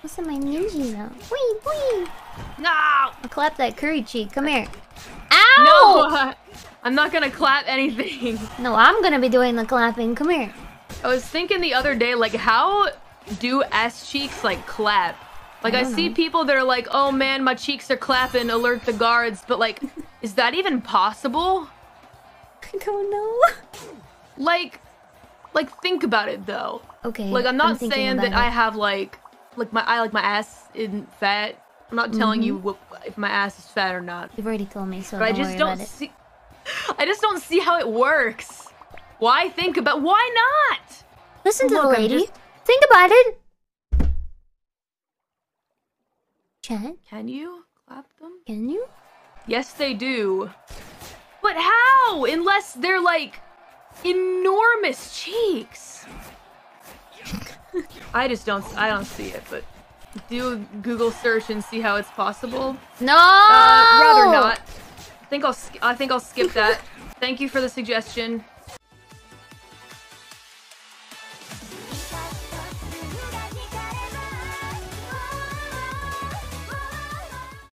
What's in my ninja now? Wee wee! No! I'll clap that curry cheek. Come here. Ow! No! I'm not gonna clap anything. No, I'm gonna be doing the clapping. Come here. I was thinking the other day, like, how do ass cheeks, like, clap? Like, I see people that are like, oh man, my cheeks are clapping, alert the guards. But, like, is that even possible? I don't know. Like, think about it, though. Okay. Like, I'm not saying that I have, like my ass isn't fat. I'm not telling you if my ass is fat or not. You've already told me, so but I just don't see how it works. Why think about? Why not? Listen to the lady. Think about it. Can you clap them? Can you? Yes, they do. But how? Unless they're like enormous cheeks. I don't see it, but do a Google search and see how it's possible. No. Rather not. I think I'll skip that. Thank you for the suggestion.